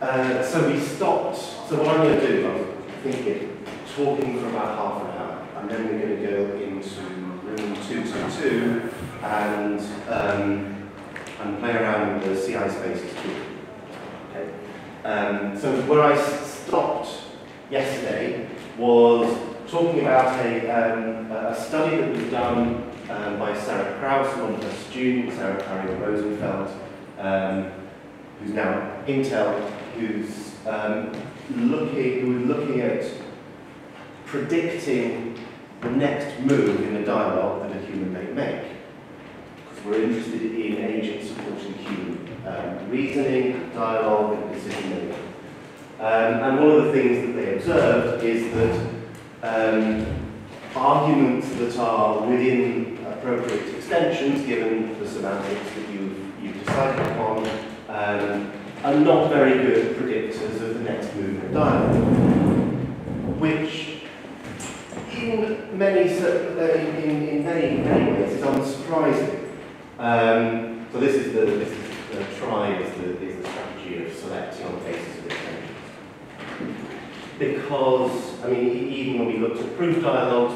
So we stopped. So what I'm going to do, I'm thinking, talking for about half an hour, and then we're going to go into room 222 and play around with the CI spaces too. Okay. So where I stopped yesterday was talking about a study that was done by Sarah Kraus, one of her students, Sarah Carrie Rosenfeld, who's now Intel, who was looking at predicting the next move in a dialogue that a human may make. Because we're interested in agents supporting human reasoning, dialogue, and decision making. And one of the things that they observed is that arguments that are within appropriate extensions, given the semantics that you've decided upon, are not very good predictors of the next move in dialogue, which in many ways is unsurprising. So this is the strategy of selecting on the basis of extensions. Because, I mean, even when we looked at proof dialogues,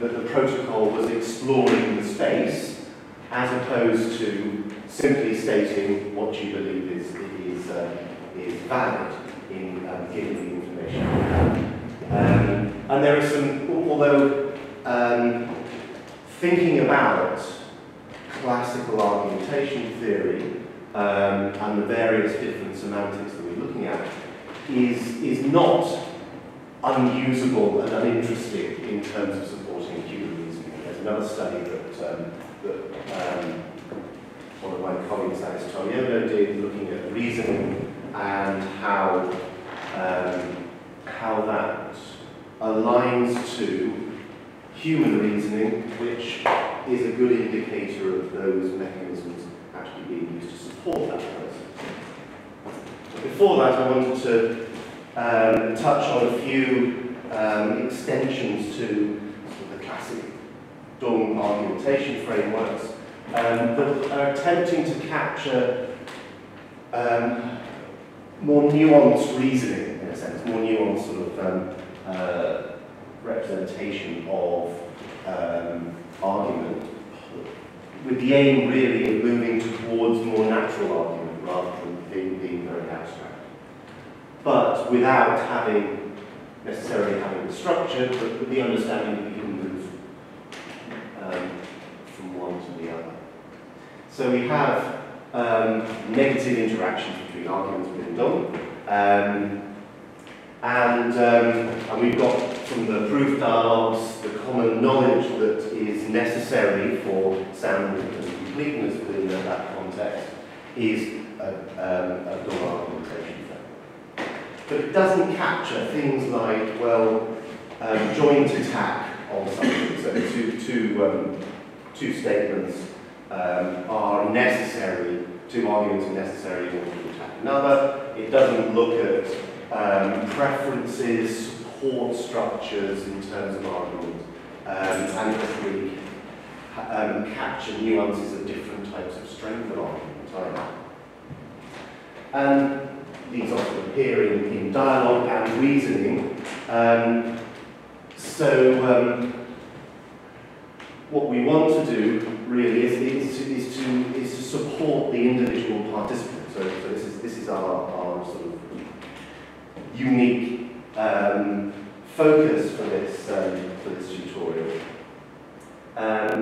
the protocol was exploring the space as opposed to simply stating what you believe is valid in giving the information. And there is some, although thinking about classical argumentation theory and the various different semantics that we're looking at is not unusable and uninteresting in terms of supporting human reasoning. There's another study that, one of my colleagues, Alice Toniolo, did, looking at reasoning and how that aligns to human reasoning, which is a good indicator of those mechanisms actually being used to support that process. But before that, I wanted to touch on a few extensions to the classic Dung argumentation frameworks that are attempting to capture more nuanced reasoning, in a sense, more nuanced sort of representation of argument, with the aim really of moving towards more natural argument rather than being very abstract, but without necessarily having the structure, but with the understanding that you can move from one to the other. So we have negative interactions between arguments within Dung, and we've got from the proof dialogues the common knowledge that is necessary for sound and completeness within that context is a Dung argumentation framework. But it doesn't capture things like, well, joint attack on something. So two statements are necessary, two arguments are necessary in order to attack another. It doesn't look at preferences, support structures in terms of argument, and it doesn't really capture nuances of different types of strength of argument either. And these often appear in dialogue and reasoning. What we want to do really is to support the individual participant. So this is our sort of unique focus for this tutorial.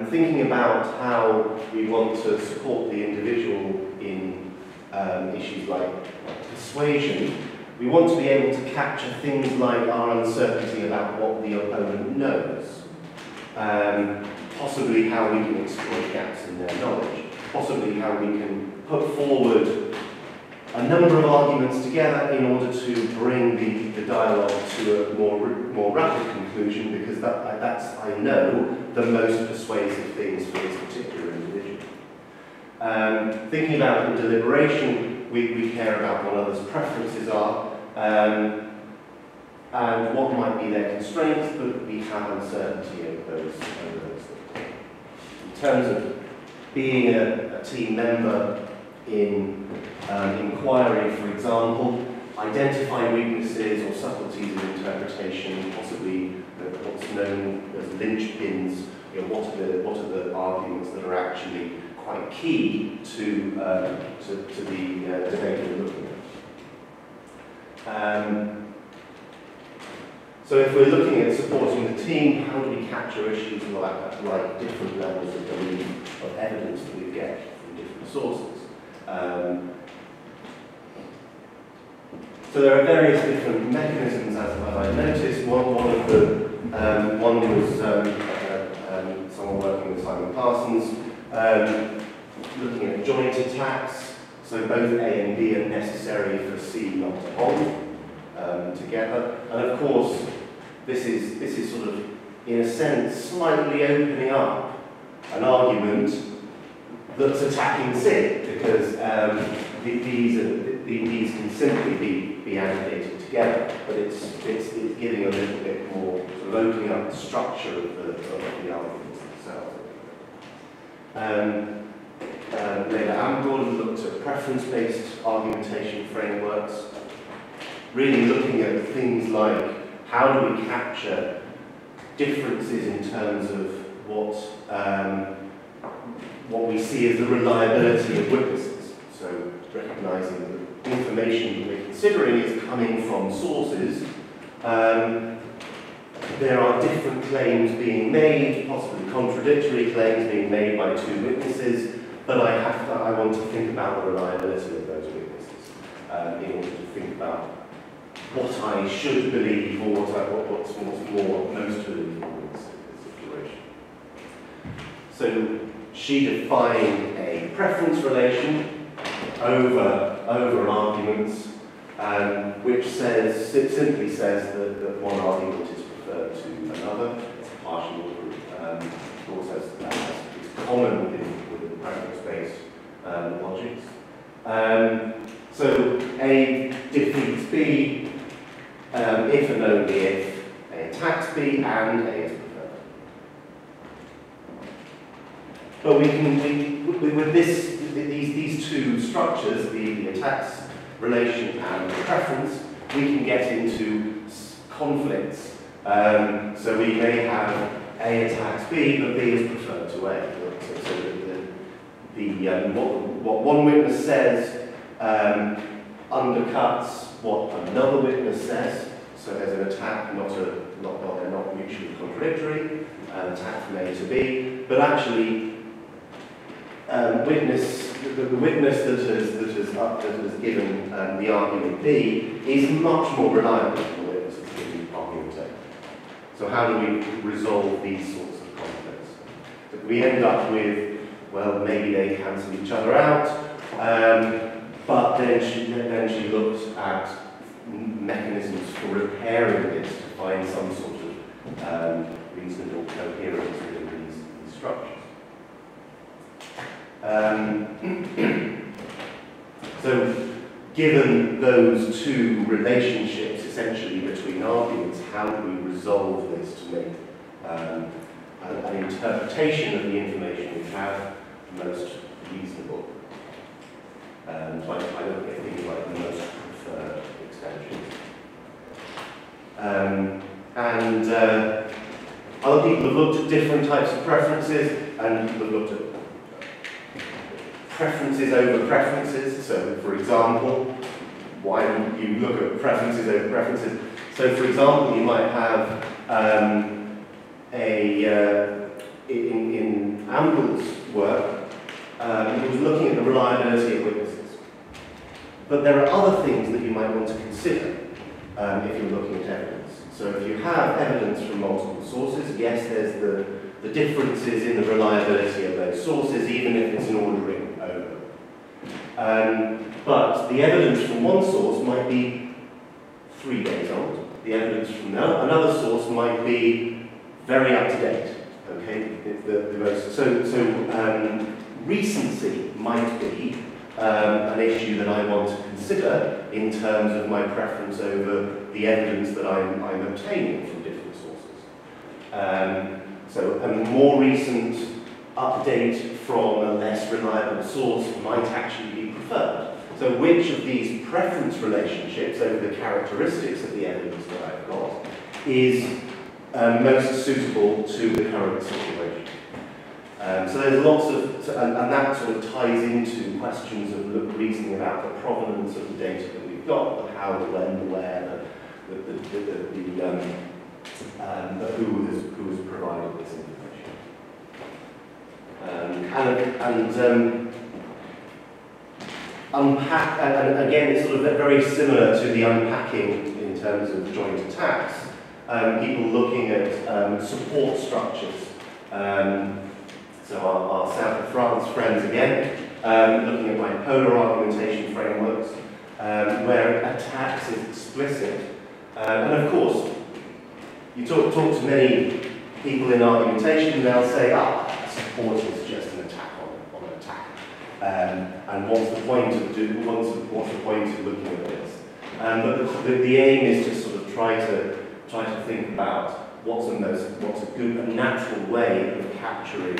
Thinking about how we want to support the individual in issues like persuasion, we want to be able to capture things like our uncertainty about what the opponent knows. Possibly how we can exploit gaps in their knowledge, possibly how we can put forward a number of arguments together in order to bring the dialogue to a more rapid conclusion, because that's, I know, the most persuasive things for this particular individual. Thinking about the deliberation, we care about what others' preferences are, and what might be their constraints, but we have uncertainty over those. In terms of being a team member in inquiry, for example, identifying weaknesses or subtleties of interpretation, possibly what's known as linchpins, you know, what are the arguments that are actually quite key to the debate we're looking at. So if we're looking at supporting the team, how do we capture issues like different levels of domain of evidence that we get from different sources? So there are various different mechanisms, as I noticed. One was someone working with Simon Parsons, looking at joint attacks. So both A and B are necessary for C not to hold together. And of course, this is sort of, in a sense, slightly opening up an argument that's attacking C, because these can simply be annotated together, but it's giving a little bit more, sort of opening up the structure of the arguments themselves. Leila Amgoud looked at preference-based argumentation frameworks, really looking at things like how do we capture differences in terms of what we see as the reliability of witnesses. So recognising that information that we're considering is coming from sources. There are different claims being made, possibly contradictory claims being made by two witnesses, but I want to think about the reliability of those witnesses in order to think about what I should believe or what's most believable in this situation. So she defined a preference relation over arguments, which simply says that one argument is preferred to another. It's a partial process that is common within preference-based logics. So A defeats B if and only if A attacks B and A is preferred. But with these two structures, the attacks relation and the preference, we can get into conflicts. So we may have A attacks B, but B is preferred to A. So what one witness says undercuts what another witness says. So there's an attack, they're not mutually contradictory, an attack from A to B, but actually the witness that has given the argument B is much more reliable than the witness that's given the argument A. So how do we resolve these sorts of conflicts? We end up with, well, maybe they cancel each other out, but then she looked at mechanisms for repairing this to find some sort of reasonable coherence within these structures. So given those two relationships essentially between arguments, how do we resolve this to make an interpretation of the information we have most reasonable? So I look at things like the most preferred extensions. And other people have looked at different types of preferences, and people have looked at preferences over preferences. So, for example, why would you look at preferences over preferences? So, for example, you might have in Amber's work, it was looking at the reliability of witnesses. But there are other things that you might want to consider if you're looking at evidence. So, if you have evidence from multiple sources, yes, there's the differences in the reliability of those sources, even if it's an ordering. But the evidence from one source might be 3 days old. The evidence from another source might be very up to date. Okay, so recency might be an issue that I want to consider in terms of my preference over the evidence that I'm obtaining from different sources. So a more recent update from a less reliable source might actually be preferred. So which of these preference relationships over the characteristics of the evidence that I've got is most suitable to the current situation? So there's lots of, and that sort of ties into questions of reasoning about the provenance of the data that we've got, the how, the when, the where, the who has provided this information. And again, it's sort of very similar to the unpacking in terms of joint attacks. People looking at support structures. So our South of France friends again, looking at bipolar argumentation frameworks, where attacks is explicit. And of course, you talk to many people in argumentation, and they'll say, support is just an attack on an attack, and what's the point of looking at this? But the aim is to sort of try to think about what's a good and natural way of capturing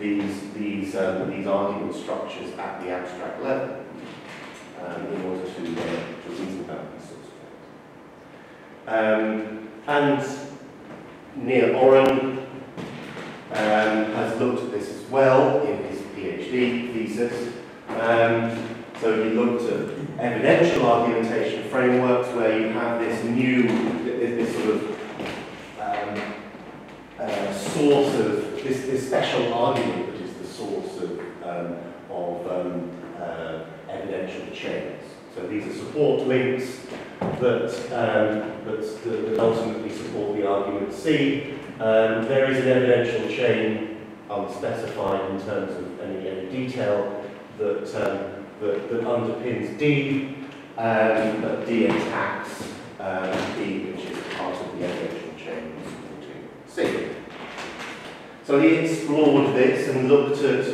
these argument structures at the abstract level in order to reason about these sorts of things. And Neil Oren has looked at this as well in his PhD thesis. So he looked at evidential argumentation frameworks where you have this source of this special argument that is the source of evidential chains. So these are support links that ultimately support the argument C. There is an evidential chain, unspecified in terms of any detail, that underpins D, but D attacks B, which is part of the evidential chain supporting C. So he explored this and looked at,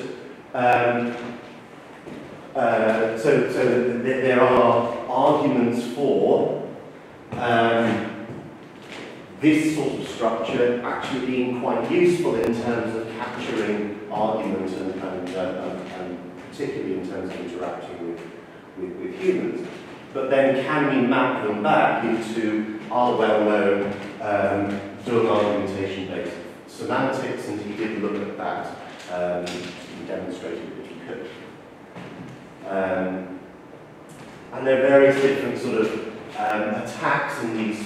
so there are arguments for this sort of structure actually being quite useful in terms of capturing argument and particularly in terms of interacting with humans. But then can we map them back into our well-known Dung argumentation-based semantics? And he did look at that and demonstrated that he could. And there are various different sort of attacks in these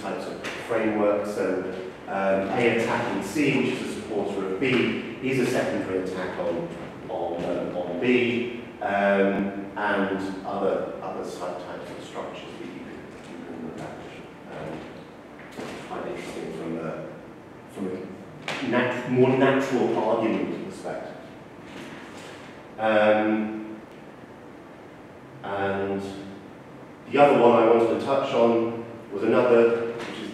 types of frameworks. So A attacking C, which is a supporter of B, is a secondary attack on B, and other types of structures that you can look at. Quite interesting from a more natural argument perspective. And the other one I wanted to touch on was another, which is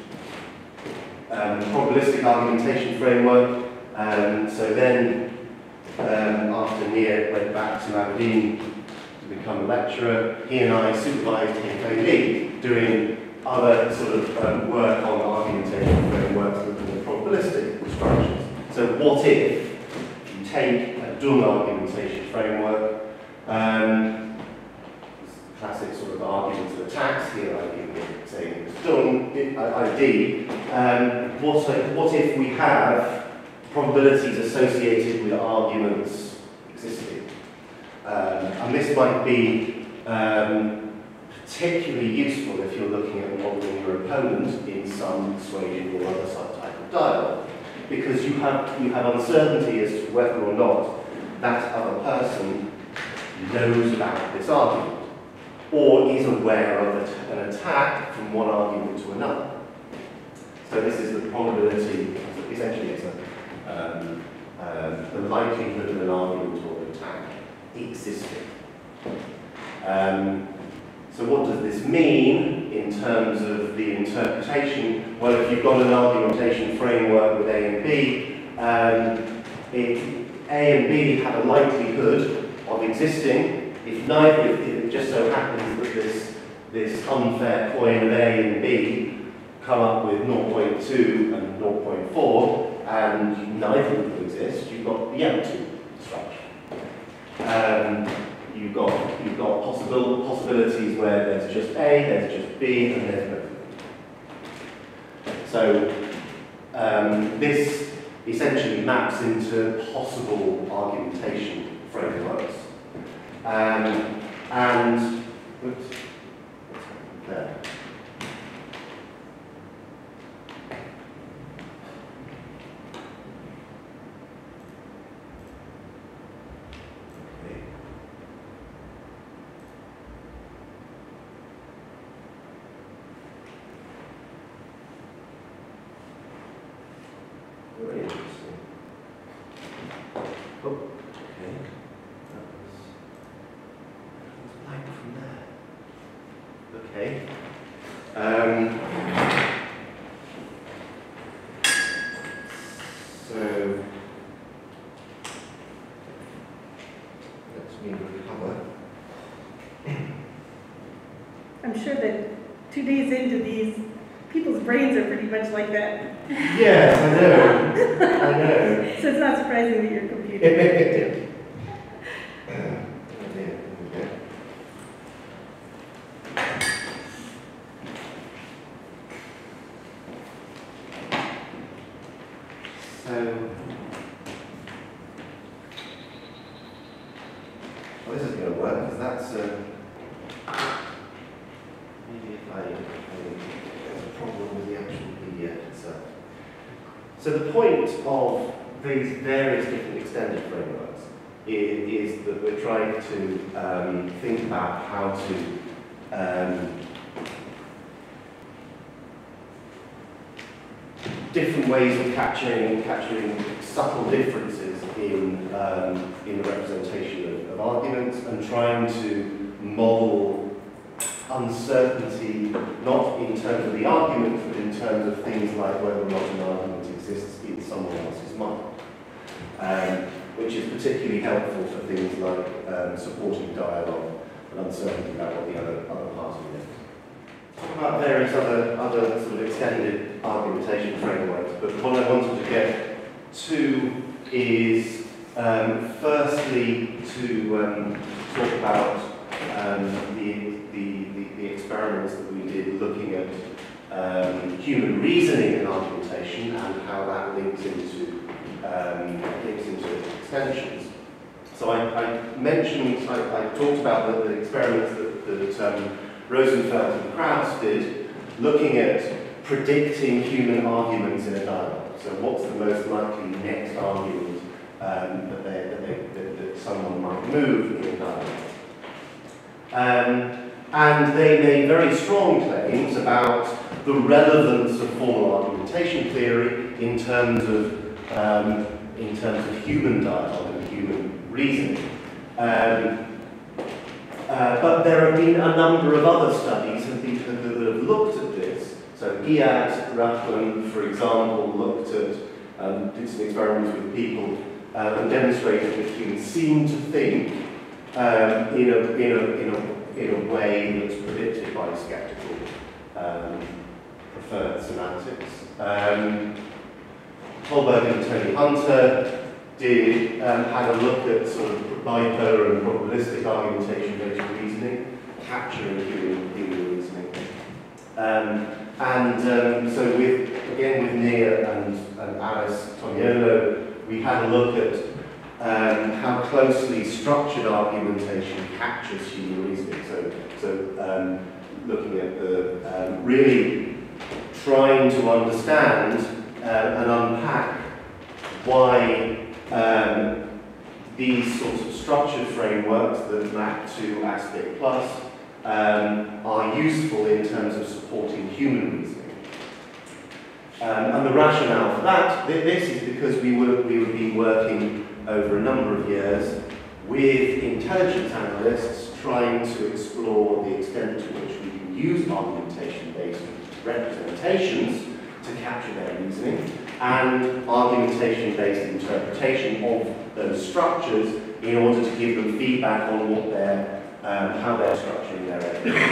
probabilistic argumentation framework. So then, after Nia went back to Aberdeen to become a lecturer, he and I supervised him mainly doing other sort of work on argumentation frameworks and probabilistic structures. So what if you take a Dung argumentation framework, classic sort of arguments of attacks here, like saying it's done, ID. What if we have probabilities associated with arguments existing? And this might be particularly useful if you're looking at modeling your opponent in some persuasion or other subtype of dialogue, because you have uncertainty as to whether or not that other person knows about this argument, or is aware of an attack from one argument to another. So this is the probability, essentially it's the likelihood of an argument or an attack existing. So what does this mean in terms of the interpretation? Well, if you've got an argumentation framework with A and B, if A and B have a likelihood of existing, if it just so happens that this unfair coin of A and B come up with 0.2 and 0.4, and neither of them exist, you've got the empty You've got possibilities where there's just A, there's just B, and there's no. So this essentially maps into possible argumentation frameworks. And oops, there. Different ways of capturing subtle differences in the representation of arguments, and trying to model uncertainty not in terms of the argument, but in terms of things like whether or not an argument exists in someone else's mind, which is particularly helpful for things like supporting dialogue and uncertainty about what the other party is. About various other sort of extended argumentation frameworks, but the one I wanted to get to is firstly to talk about the experiments that we did looking at human reasoning and argumentation and how that links into extensions. So I talked about the experiments that Rosenfeld and Kraus did, looking at predicting human arguments in a dialogue. So what's the most likely next argument that someone might move in a dialogue? And they made very strong claims about the relevance of formal argumentation theory in terms of human dialogue and human reasoning. But there have been a number of other studies that have looked at this. So Giad Raffman, for example, looked at, did some experiments with people and demonstrated that humans seem to think in a way that's predicted by skeptical preferred semantics. Holberg and Tony Hunter had a look at sort of bipolar and probabilistic argumentation-based reasoning, capturing human reasoning. So with Nia and Alice Toniolo, we had a look at how closely structured argumentation captures human reasoning. So looking at the really trying to understand and unpack why these sorts of structured frameworks that map to ASPIC Plus are useful in terms of supporting human reasoning. And the rationale for that, this is because we would be working over a number of years with intelligence analysts trying to explore the extent to which we can use argumentation-based representations to capture their reasoning, and argumentation-based interpretation of those structures in order to give them feedback on what how they're structuring their evidence.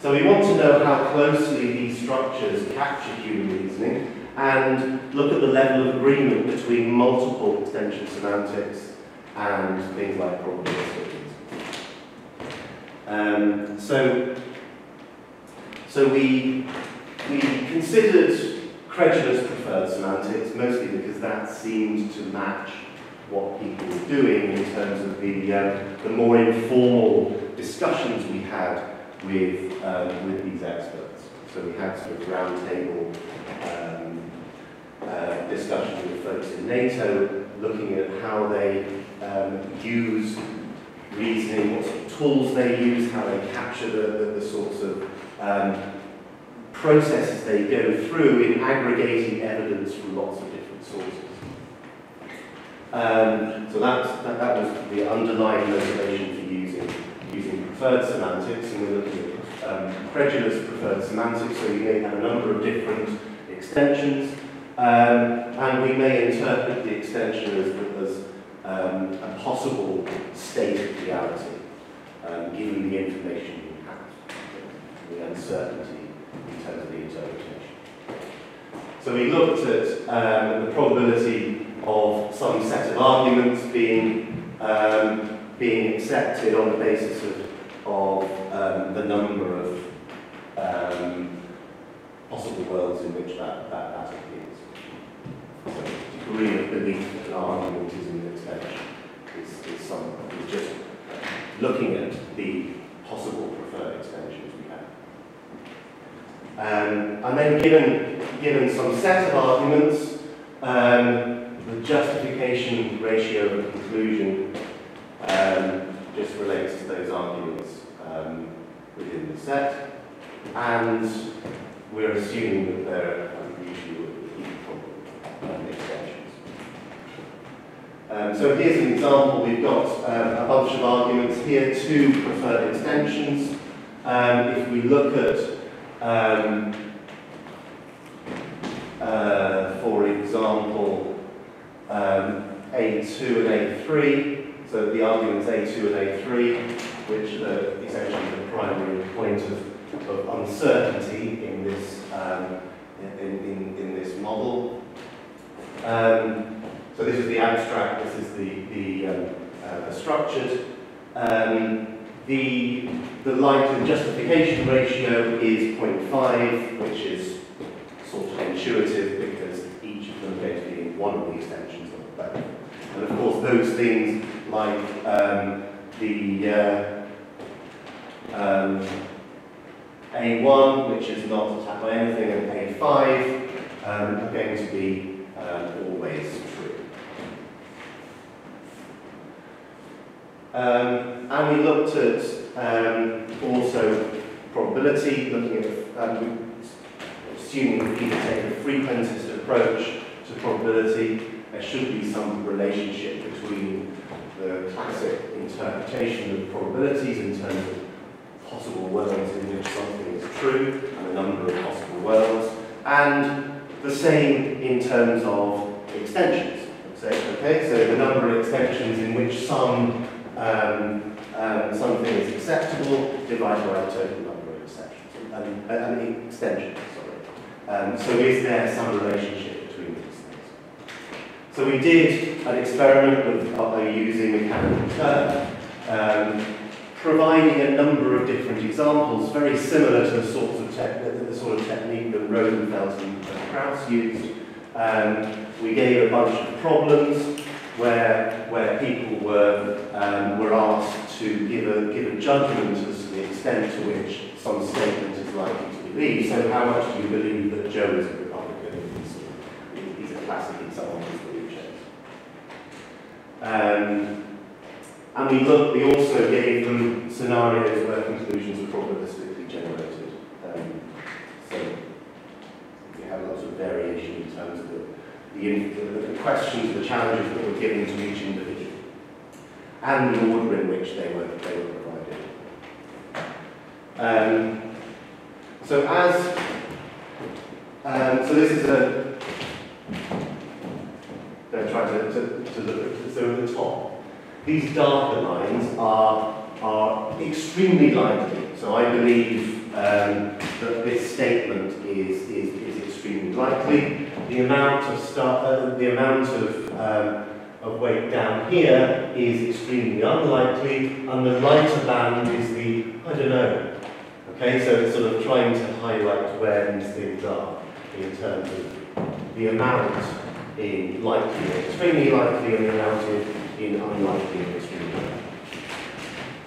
So we want to know how closely these structures capture human reasoning and look at the level of agreement between multiple extension semantics and things like probabilistic. So we considered credulous preferred semantics, mostly because that seemed to match what people were doing in terms of the more informal discussions we had with these experts. So we had sort of roundtable discussion with folks in NATO, looking at how they use reasoning, what sort of tools they use, how they capture the sorts of processes they go through in aggregating evidence from lots of different sources. So that was the underlying motivation for using preferred semantics, and we're looking at credulous preferred semantics, so we may have a number of different extensions, and we may interpret the extension as a possible state of reality, given the information we have, the uncertainty in terms of the interpretation. So we looked at the probability of some set of arguments being accepted on the basis of the number of possible worlds in which that appears. So the degree of belief that an argument is in the extension is just looking at the possible preferred extensions we have. And then given some set of arguments, the justification ratio of conclusion just relates to those arguments within the set, and we're assuming that there are usually equal extensions. So here's an example. We've got a bunch of arguments here, 2 preferred extensions. If we look at, for example, A2 and A3. So the arguments A2 and A3, which are essentially the primary point of uncertainty in this in this model. So this is the abstract. This is the structured. The likelihood justification ratio is 0.5, which is sort of intuitive because each of them is going to be one of the extensions of both. And of course, those things, like A1, which is not attacked by anything, and A5 are going to be always true. And we looked at also probability, looking at assuming we can take a frequentist approach to probability. There should be some relationship between the classic interpretation of probabilities in terms of possible worlds in which something is true and the number of possible worlds, and the same in terms of extensions. Okay, so the number of extensions in which something is acceptable divided by the total number of exceptions and extensions. Sorry. So is there some relationship? So we did an experiment with using mechanical turk, providing a number of different examples, very similar to the sort of technique that Rosenfeld and Kraus used. We gave a bunch of problems where people were asked to give a judgment as to the extent to which some statement is likely to believe. So how much do you believe that Joe is a Republican? These are classic examples. And we also gave them scenarios where conclusions were probabilistically generated. So we had lots of variation in terms of the questions, the challenges that were given to each individual, and the order in which they were provided. So this is a. They're trying to look at. So at the top, these darker lines are extremely likely. So I believe that this statement is extremely likely. The amount of of weight down here is extremely unlikely, and the lighter band is the, I don't know. Okay, so it's sort of trying to highlight where these things are in terms of the amount in likely and extremely likely, and the amount in unlikely and extremely likely.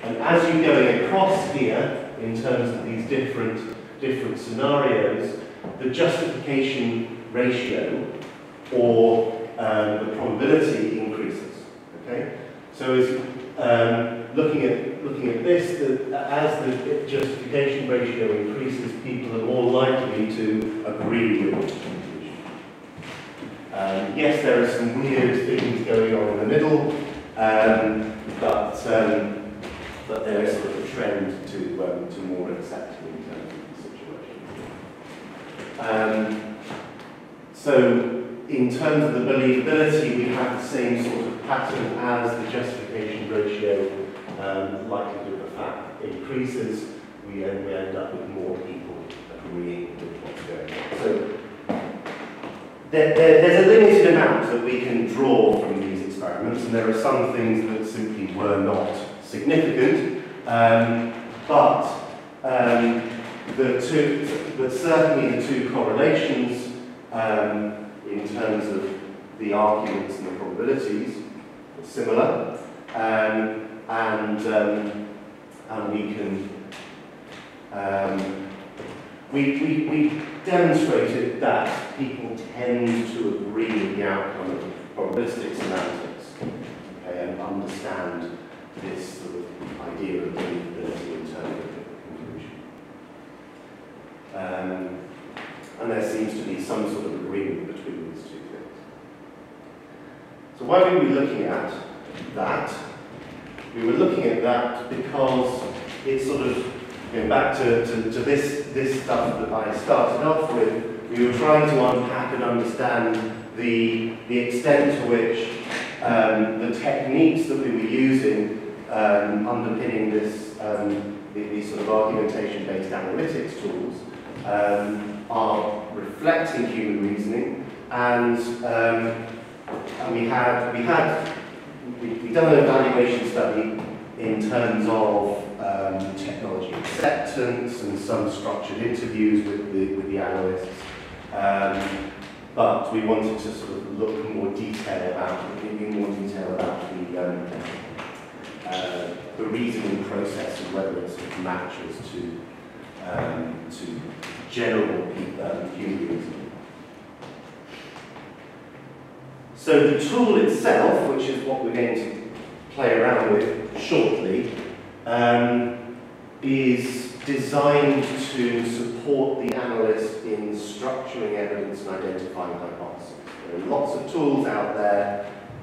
And as you're going across here, in terms of these different scenarios, the justification ratio, or the probability increases. Okay, so as looking at this, as the justification ratio increases, people are more likely to agree with the conclusion. Yes, there are some weird things going on in the middle, but there is sort of a trend to more acceptable in terms of the situation. So, in terms of the believability, we have the same sort of pattern as the justification ratio, likelihood of fact increases, we end up with more people agreeing with what's going on. So there's a limited amount that we can draw from these experiments, and there are some things that simply were not significant, but certainly the two correlations, in terms of the arguments and the probabilities, are similar, and we can we demonstrated that people tend to agree with the outcome of probabilistic semantics, okay, and understand this sort of idea of believability in terms of the conclusion. And there seems to be some sort of agreement between these two things. So why were we looking at that? We were looking at that because it's sort of, going back to this stuff that I started off with, we were trying to unpack and understand the extent to which the techniques that we were using underpinning this, these sort of argumentation-based analytics tools, are reflecting human reasoning, and we've done an evaluation study in terms of technology acceptance and some structured interviews with the analysts, but we wanted to sort of look in more detail about the reasoning process and whether it sort of matches to general human reasoning. So the tool itself, which is what we're going to play around with shortly, is designed to support the analyst in structuring evidence and identifying hypotheses. There are lots of tools out there,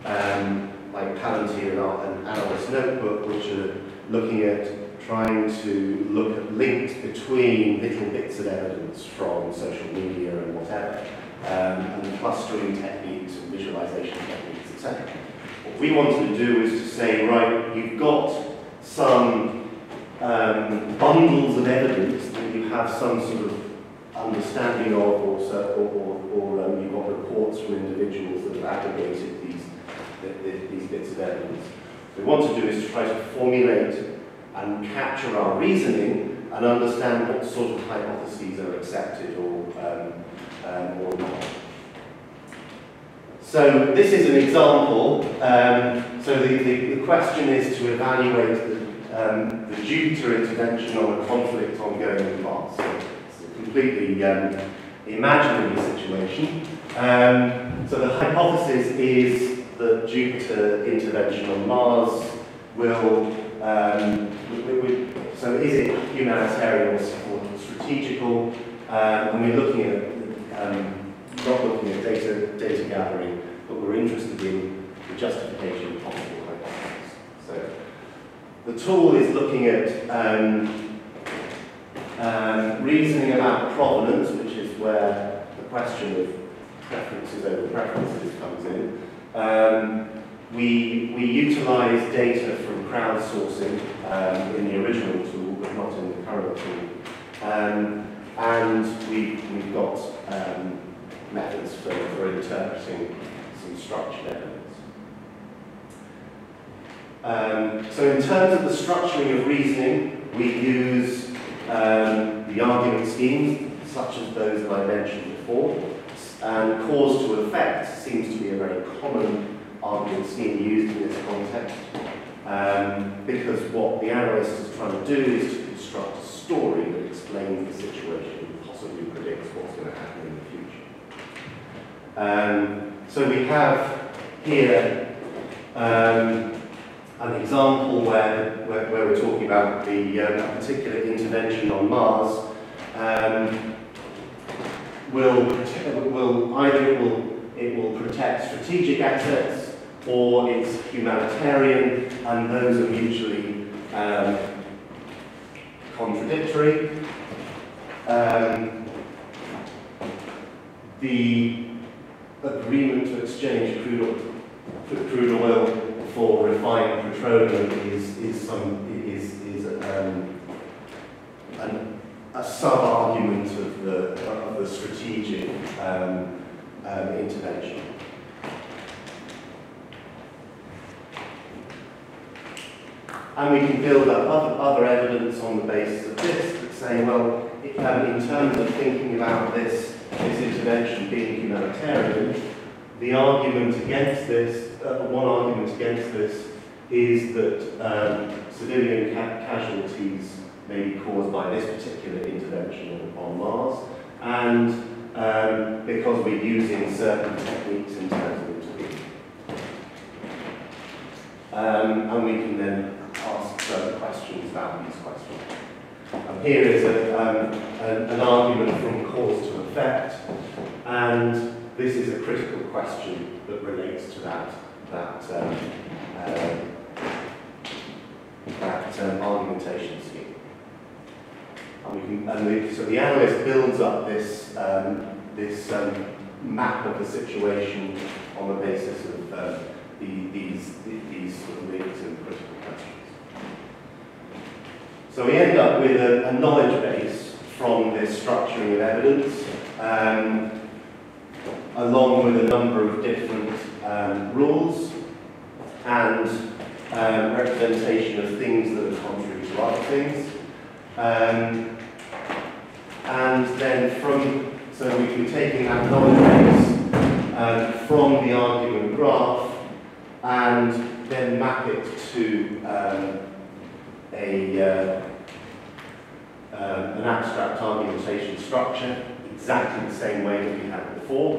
like Palantir and Analyst Notebook, which are looking at trying to look at links between little bits of evidence from social media and whatever, and clustering techniques and visualization techniques, etc. What we wanted to do is to say, right, you've got some bundles of evidence that you have some sort of understanding of, or you've got reports from individuals that have aggregated these bits of evidence. What we want to do is to try to formulate and capture our reasoning and understand what sort of hypotheses are accepted or not. So this is an example. So the question is to evaluate the due to intervention on a conflict ongoing in advance. So it's a completely imaginary situation. So the hypothesis is that Jupiter intervention on Mars will so is it humanitarian or strategical? And we're looking at, not looking at data gathering, but we're interested in the justification of possible hypotheses. So the tool is looking at reasoning about provenance, which is where the question of preferences over preferences comes in. We utilise data from crowdsourcing in the original tool, but not in the current tool. And we've got methods for interpreting some structured evidence. So in terms of the structuring of reasoning, we use the argument schemes, such as those that I mentioned before, and cause to effect seems to be a very common argument scheme used in this context, because what the analyst is trying to do is to construct a story that explains the situation and possibly predicts what's going to happen in the future. So we have here an example where we're talking about the particular intervention on Mars. It will protect strategic assets, or it's humanitarian, and those are mutually contradictory. The agreement to exchange crude oil for refined petroleum is a sub-argument of the strategic intervention. And we can build up other evidence on the basis of this, that say, well, in terms of thinking about this intervention being humanitarian, the argument against this, one argument against this, is that civilian casualties may be caused by this particular intervention on Mars, and because we're using certain techniques in terms of intervening. And we can then ask further questions about these questions. Here is an argument from cause to effect, and this is a critical question that relates to that argumentation scheme. So the analyst builds up this, map of the situation on the basis of these sort of links and critical questions. So we end up with a knowledge base from this structuring of evidence, along with a number of different rules and representation of things that are contrary to other things. And then so we can take in that knowledge base from the argument graph and then map it to an abstract argumentation structure, exactly the same way that we had before.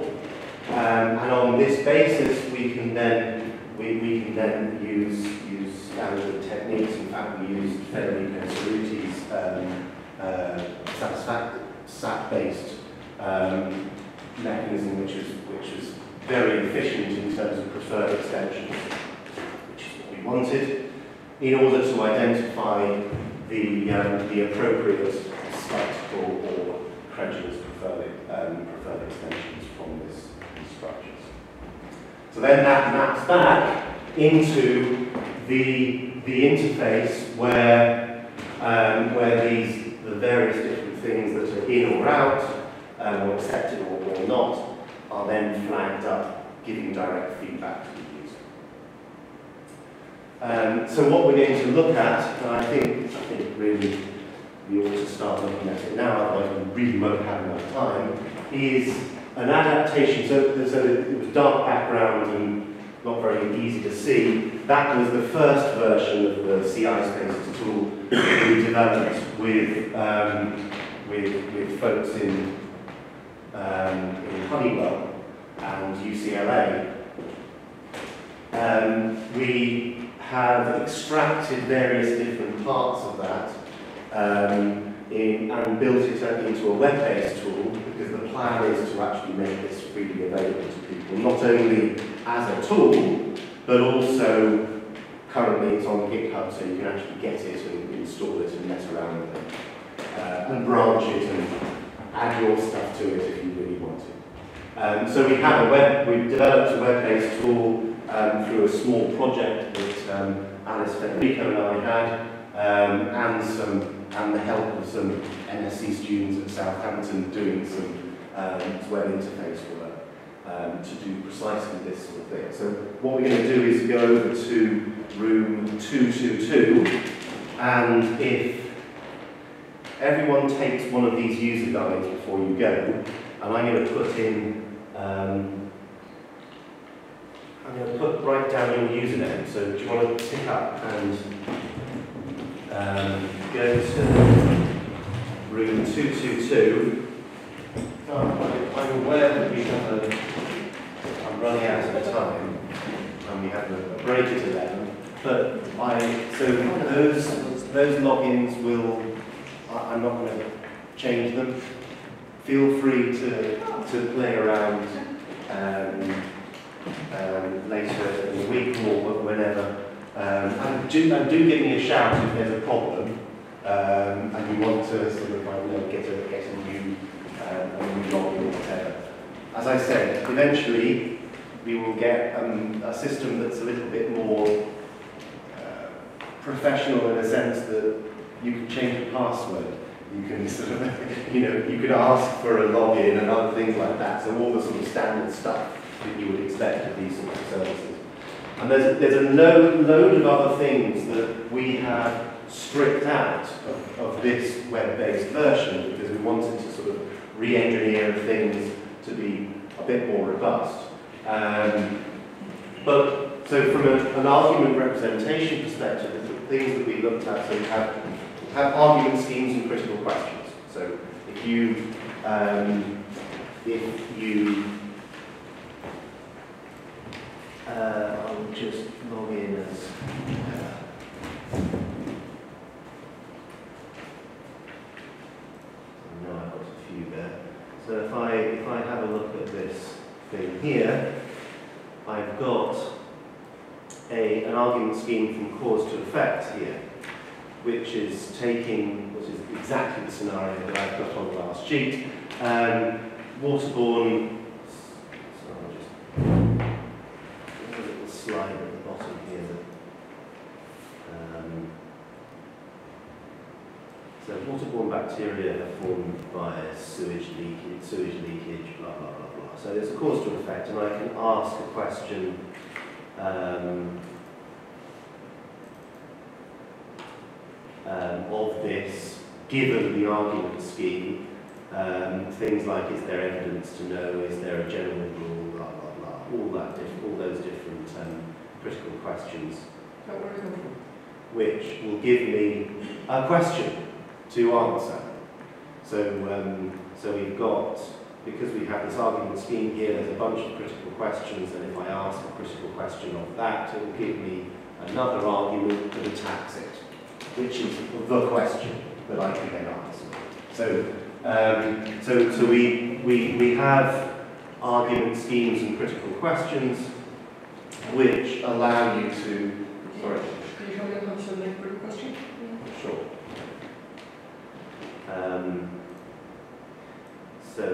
And on this basis, we can then use standard techniques. In fact, we use Federico Ceruti's SAT-based mechanism, which is very efficient in terms of preferred extensions, which is what we wanted, in order to identify the appropriate skeptical or credulous preferred extensions from these structures. So then that maps back into the interface where the various different things that are in or out, or accepted or not, are then flagged up, giving direct feedback to the user. So what we're going to look at, and I think really we ought to start looking at it now, otherwise we really won't have enough time, is an adaptation. So it was dark background and not very easy to see. That was the first version of the CI Spaces tool that we developed with folks in Honeywell and UCLA. We have extracted various different parts of that and built it into a web-based tool, because the plan is to actually make this freely available to people, not only as a tool, but also currently it's on GitHub, so you can actually get it and install it and mess around with it, and branch it and add your stuff to it if you really want to. So we've developed a web-based tool through a small project that Alice, Federico and I had, and the help of some NSC students at Southampton doing some web interface work. to do precisely this sort of thing. So what we're going to do is go over to room 222, and if everyone takes one of these user guides before you go, and I'm going to put in, I'm going to put right down your username. So do you want to pick up and go to room 222? I'm aware that we have a, I'm running out of time, and we have a break at 11. But so those logins will, I'm not going to change them. Feel free to play around later in the week or whenever. And do give me a shout if there's a problem, and you want to sort of get a new. As I said, eventually we will get a system that's a little bit more professional in a sense that you can change the password. You can sort of, you know, you could ask for a login and other things like that. So all the sort of standard stuff that you would expect of these sorts of services. And there's a load of other things that we have stripped out of this web-based version because we wanted to sort of re-engineer things to be a bit more robust. But so from an argument representation perspective, the things that we looked at, so we have argument schemes and critical questions. So if you I'll just log in as. No, I've got a few there. So if I have a look at this thing here, I've got an argument scheme from cause to effect here, which is taking, which is exactly the scenario that I've got on the last sheet, waterborne. So I'll just put a little slide at the bottom here. So waterborne bacteria are formed by sewage leakage, blah, blah, blah, blah. So there's a cause to effect, and I can ask a question. Of this, given the argument scheme, things like is there evidence to know, is there a general rule, blah, blah, blah, all those different critical questions, which will give me a question to answer. So, so we've got, because we have this argument scheme here, there's a bunch of critical questions, and if I ask a critical question of that, it will give me another argument that attacks it, which is the question that I can then answer. So, so we have argument schemes and critical questions, which allow you to. Sorry. Can you help me answer the critical question? Yeah. Sure. So,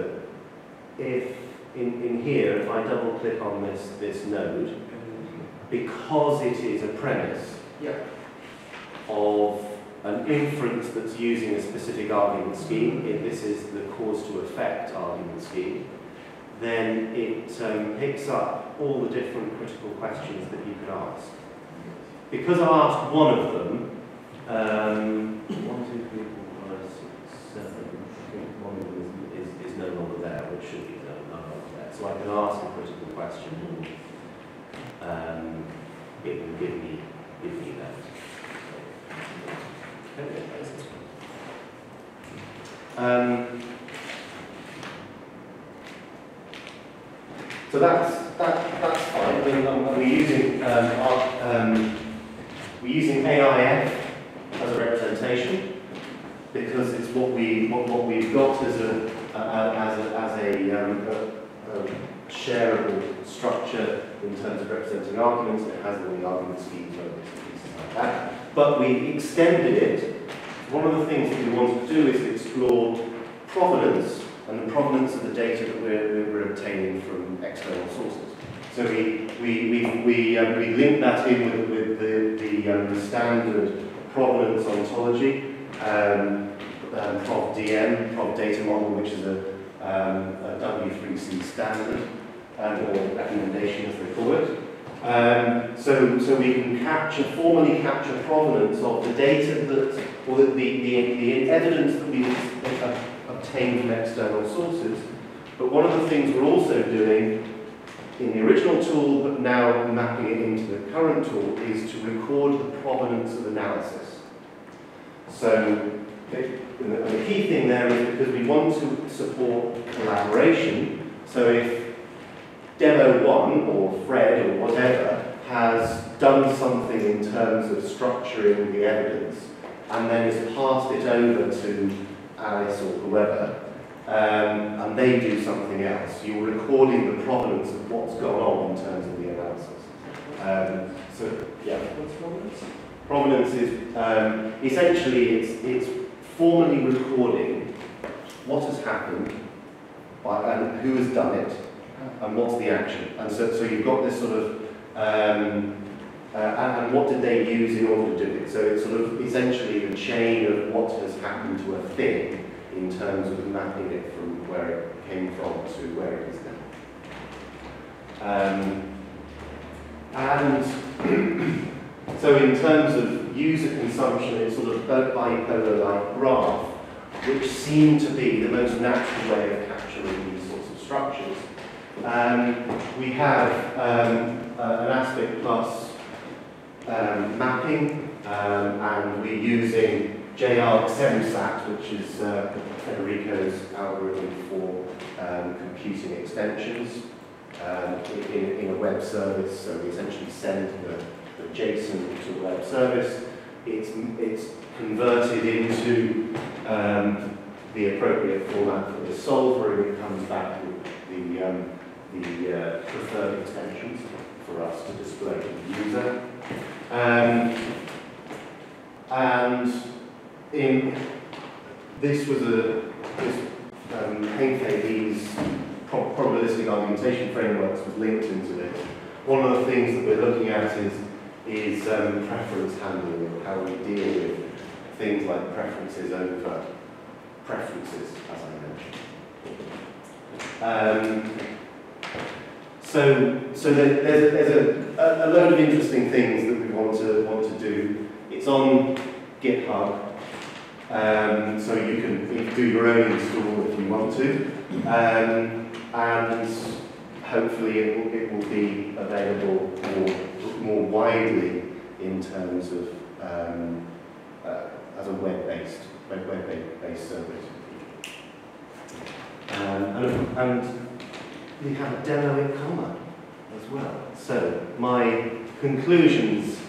if in here, if I double click on this node, because it is a premise. Yeah. Of an inference that's using a specific argument scheme, if this is the cause to effect argument scheme, then it picks up all the different critical questions that you could ask. Because I've asked one of them, 1, 2, 3, 4, 5, 6, 7, I think one of them is no longer there, which should be no longer there. So I can ask a critical question, and it will give me that. So that's fine. I mean, we're using AIF as a representation because it's what we've got as a shareable structure in terms of representing arguments. It has all the argument schemes and pieces like that. But we extended it. One of the things that we wanted to do is explore provenance and the provenance of the data that we're obtaining from external sources. So we linked that in with the standard provenance ontology, PROV-DM, PROV data model, which is a W3C standard. or recommendations report. So we can capture, formally capture provenance of the data that, or the evidence that we obtained from external sources. But one of the things we're also doing in the original tool, but now mapping it into the current tool, is to record the provenance of analysis. So the key thing there is because we want to support collaboration, so if Demo 1, or Fred, or whatever, has done something in terms of structuring the evidence and then has passed it over to Alice or whoever, and they do something else. You're recording the provenance of what's gone on in terms of the analysis. So, yeah, what's provenance? Provenance is, essentially, it's formally recording what has happened and who has done it, and what's the action. And so you've got this sort of, and what did they use in order to do it? So it's sort of essentially the chain of what has happened to a thing in terms of mapping it from where it came from to where it is now. And so in terms of user consumption, it's sort of bipolar-like graph, which seemed to be the most natural way of capturing these sorts of structures. We have an ASPIC Plus mapping, and we're using JRG SemSat, which is Federico's algorithm for computing extensions in a web service. So we essentially send the JSON to a web service. It's converted into the appropriate format for the solver, and it comes back with the preferred extensions for us to display to the user. And this was HenK's probabilistic argumentation frameworks was linked into this. One of the things that we're looking at is preference handling, or how we deal with things like preferences over preferences, as I mentioned. So there's a load of interesting things that we want to do. It's on GitHub, so you can do your own install if you want to, and hopefully it will be available more widely in terms of as a web-based service. And we have a demo in common as well. So my conclusions,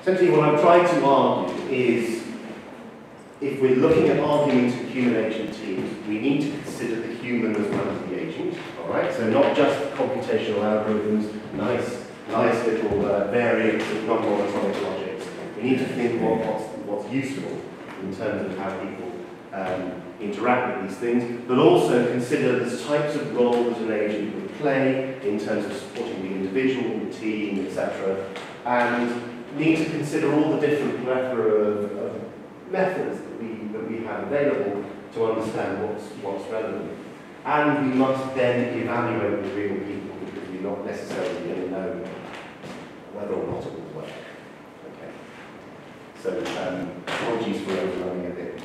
essentially what I've tried to argue is if we're looking at arguments with human-agent teams, we need to consider the human as well as the agent. All right? So not just computational algorithms, nice little variants of non-monotonic logic. We need to think what's useful in terms of how people interact with these things, but also consider the types of role that an agent would play in terms of supporting the individual, the team, etc. And need to consider all the different methods that we have available to understand what's relevant. And we must then evaluate the real people because we're not necessarily going to know whether or not it will work. So apologies for overrunning a bit, but